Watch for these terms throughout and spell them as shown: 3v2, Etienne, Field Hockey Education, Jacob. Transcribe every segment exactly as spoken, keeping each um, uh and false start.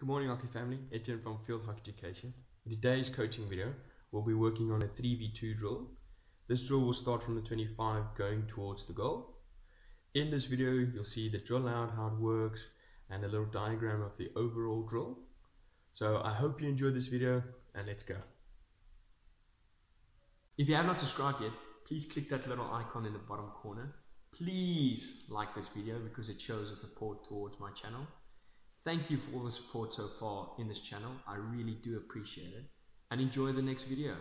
Good morning hockey family, Etienne from Field Hockey Education. In today's coaching video, we'll be working on a three v two drill. This drill will start from the twenty-five going towards the goal. In this video, you'll see the drill out, how it works, and a little diagram of the overall drill. So I hope you enjoyed this video, and let's go. If you have not subscribed yet, please click that little icon in the bottom corner. Please like this video because it shows the support towards my channel. Thank you for all the support so far in this channel. I really do appreciate it. And enjoy the next video.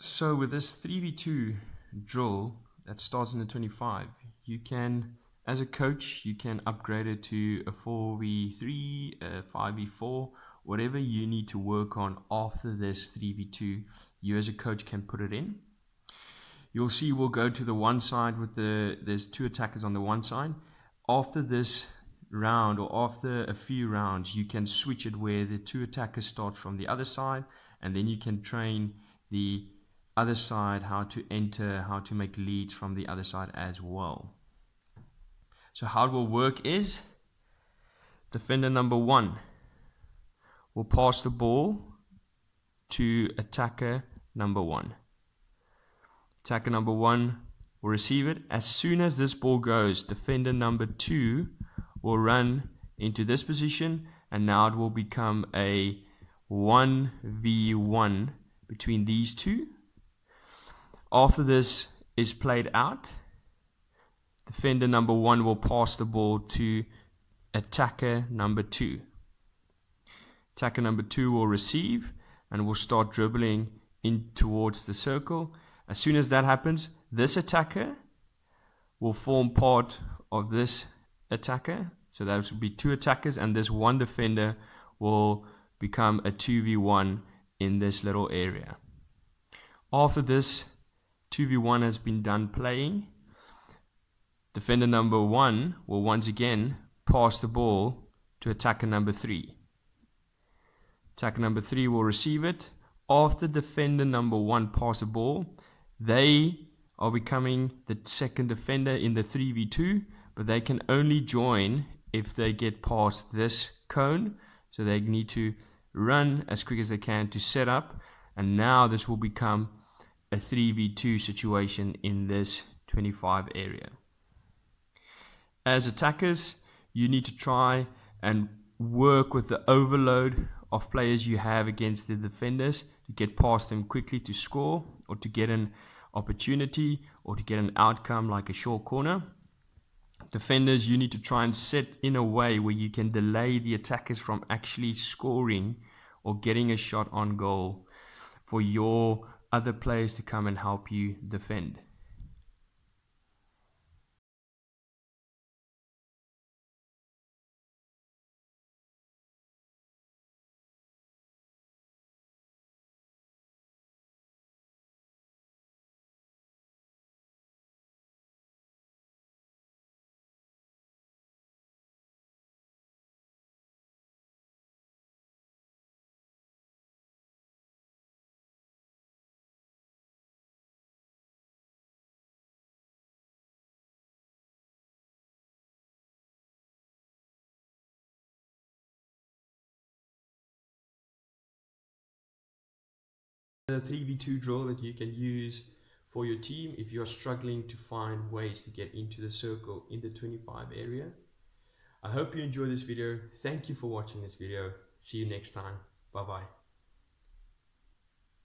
So with this three v two drill that starts in the twenty-five, you can, as a coach, you can upgrade it to a four v three, a five v four, whatever you need to work on after this three v two, you as a coach can put it in. You'll see we'll go to the one side with the, there's two attackers on the one side. After this round, or after a few rounds, you can switch it where the two attackers start from the other side, and then you can train the other side how to enter, how to make leads from the other side as well. So how it will work is, defender number one will pass the ball to attacker number one. Attacker number one will receive it. As soon as this ball goes, defender number two will run into this position, and now it will become a one v one between these two. After this is played out, defender number one will pass the ball to attacker number two. Attacker number two will receive and will start dribbling in towards the circle. As soon as that happens, this attacker will form part of this attacker. So that will be two attackers, and this one defender will become a two v one in this little area. After this two v one has been done playing, defender number one will once again pass the ball to attacker number three. Attacker number three will receive it. After defender number one passes the ball, they are becoming the second defender in the three v two, but they can only join if they get past this cone. So they need to run as quick as they can to set up. And now this will become a three v two situation in this twenty-five area. As attackers, you need to try and work with the overload of players you have against the defenders to get past them quickly to score, or to get an opportunity, or to get an outcome like a short corner. Defenders, you need to try and set in a way where you can delay the attackers from actually scoring or getting a shot on goal for your other players to come and help you defend. A three v two drill that you can use for your team if you are struggling to find ways to get into the circle in the twenty-five area. I hope you enjoyed this video. Thank you for watching this video. See you next time. Bye bye.